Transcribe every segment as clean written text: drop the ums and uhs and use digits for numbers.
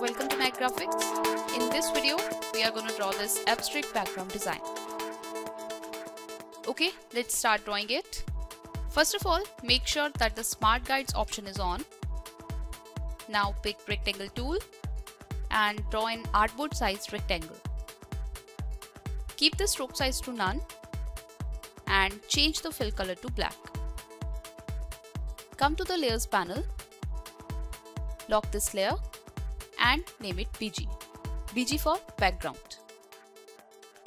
Welcome to Knack Graphics. In this video, we are going to draw this abstract background design. Okay, let's start drawing it. First of all, make sure that the Smart Guides option is on. Now pick Rectangle tool and draw an artboard size rectangle. Keep the stroke size to none and change the fill color to black. Come to the Layers panel. Lock this layer and name it BG. BG for background.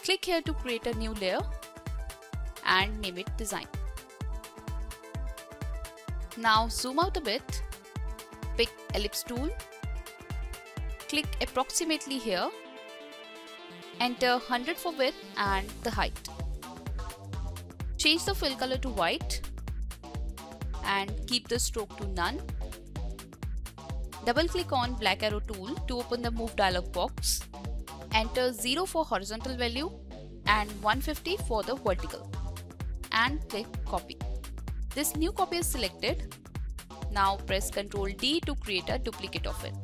Click here to create a new layer and name it Design. Now zoom out a bit, pick Ellipse tool, click approximately here, enter 100 for width and the height. Change the fill color to white and keep the stroke to none. Double click on black arrow tool to open the move dialog box. Enter 0 for horizontal value and 150 for the vertical and click copy. This new copy is selected. Now press Ctrl D to create a duplicate of it.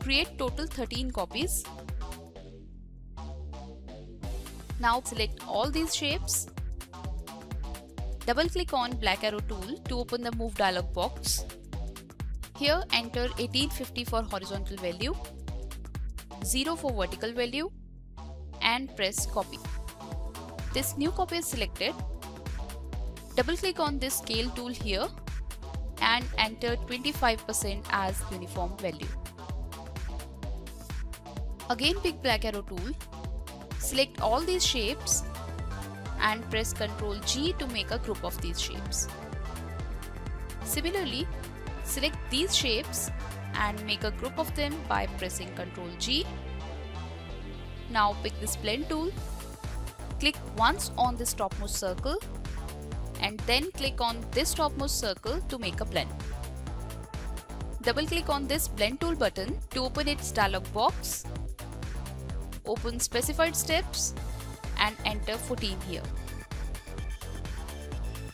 Create total 13 copies. Now select all these shapes. Double click on black arrow tool to open the move dialog box. Here enter 1850 for horizontal value, 0 for vertical value and press copy. This new copy is selected. Double click on this scale tool here and enter 25% as uniform value. Again pick black arrow tool, select all these shapes and press Ctrl G to make a group of these shapes. Similarly, select these shapes and make a group of them by pressing Ctrl G. Now pick this blend tool, click once on this topmost circle and then click on this topmost circle to make a blend. Double click on this blend tool button to open its dialog box, open specified steps and enter 14 here.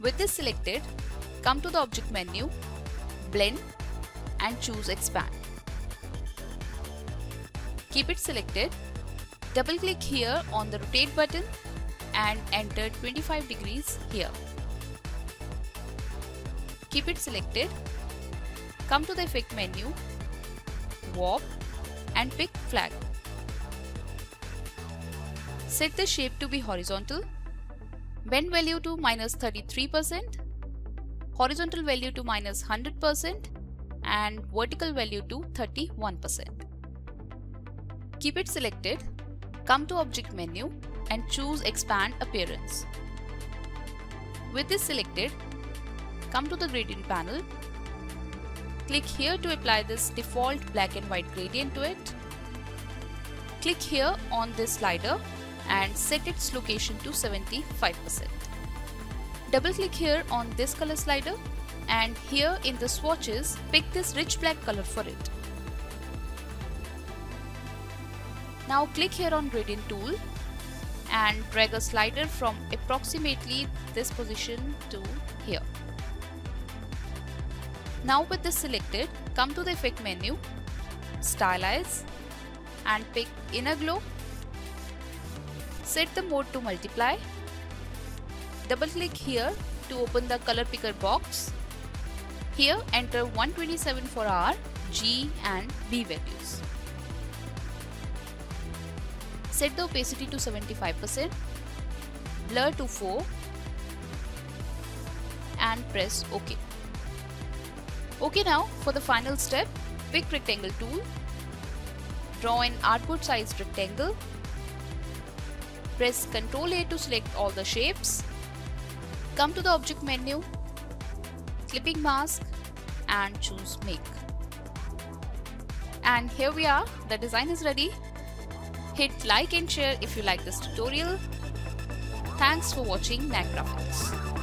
With this selected, come to the object menu, blend and choose expand. Keep it selected. Double click here on the rotate button and enter 25 degrees here. Keep it selected. Come to the effect menu, warp and pick flag. Set the shape to be horizontal. Bend value to -33%. Horizontal value to -100% and vertical value to 31%. Keep it selected, come to object menu and choose expand appearance. With this selected, come to the gradient panel, click here to apply this default black and white gradient to it. Click here on this slider and set its location to 75%. Double click here on this color slider and here in the swatches, pick this rich black color for it. Now click here on gradient tool and drag a slider from approximately this position to here. Now with this selected, come to the effect menu, stylize and pick inner glow. Set the mode to multiply. Double click here to open the color picker box. Here enter 127 for R, G and B values. Set the opacity to 75%, blur to 4 and press OK. OK, now for the final step, pick rectangle tool, draw an artboard sized rectangle, press Ctrl A to select all the shapes. Come to the object menu, clipping mask and choose make. And here we are, the design is ready. Hit like and share if you like this tutorial. Thanks for watching Knack Graphics.